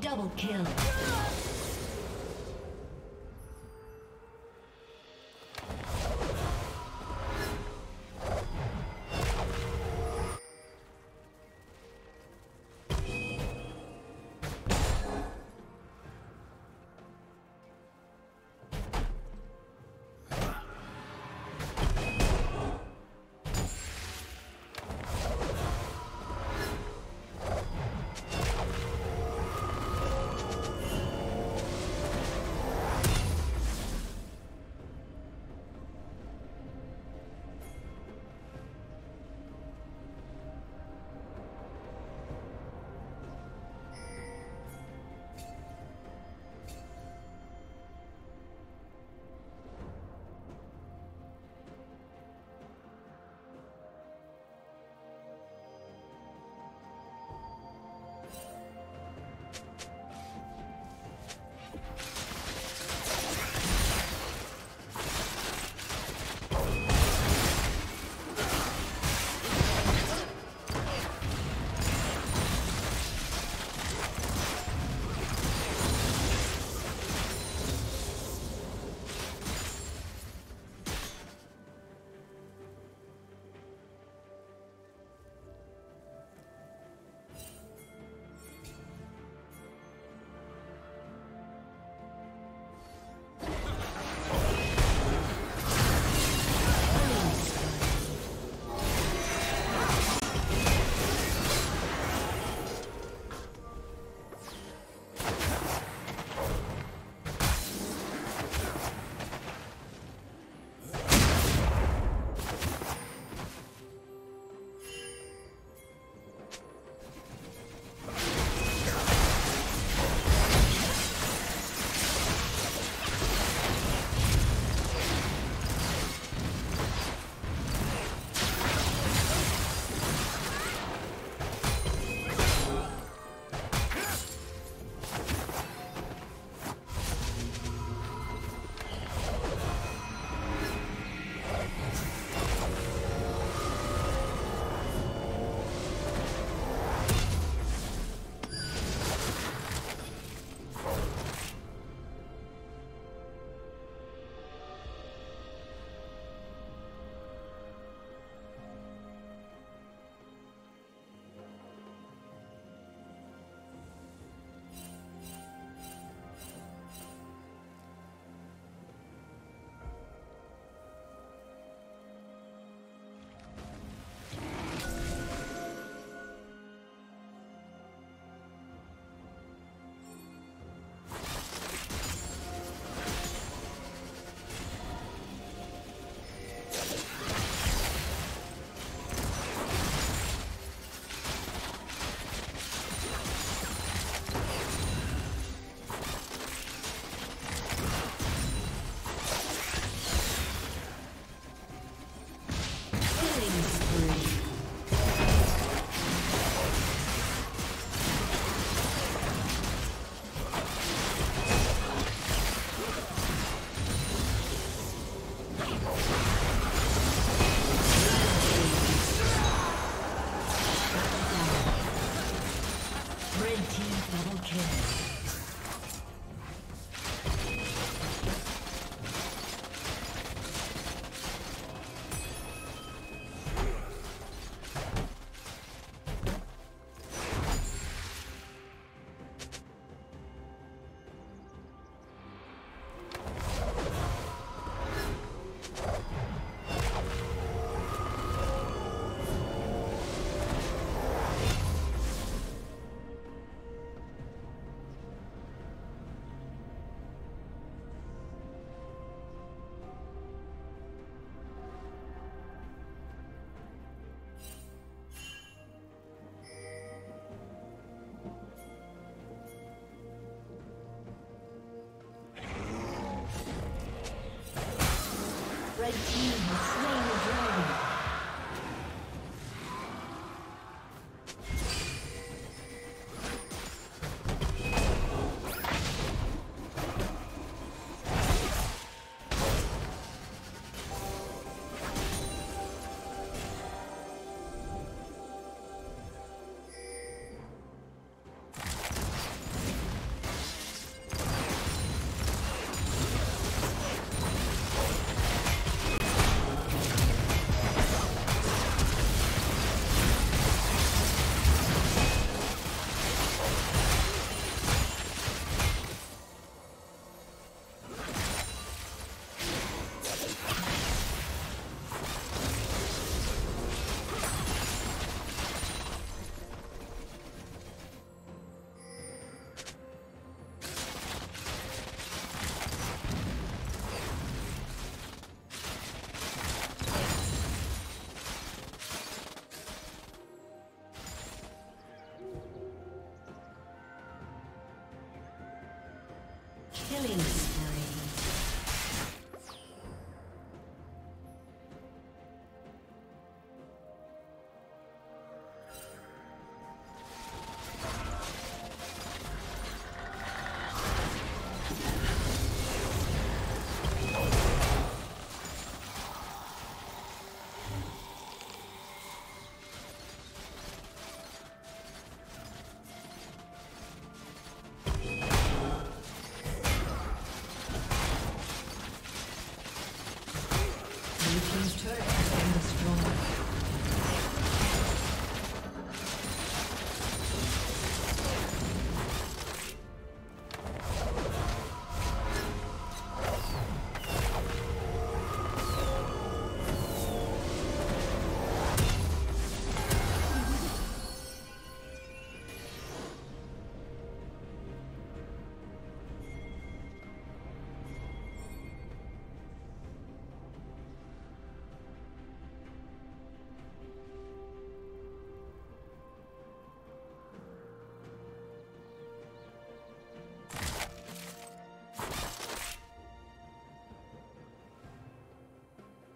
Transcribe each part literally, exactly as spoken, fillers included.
double kill.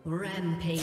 Rampage.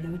Blue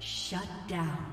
Shut down.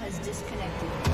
has disconnected.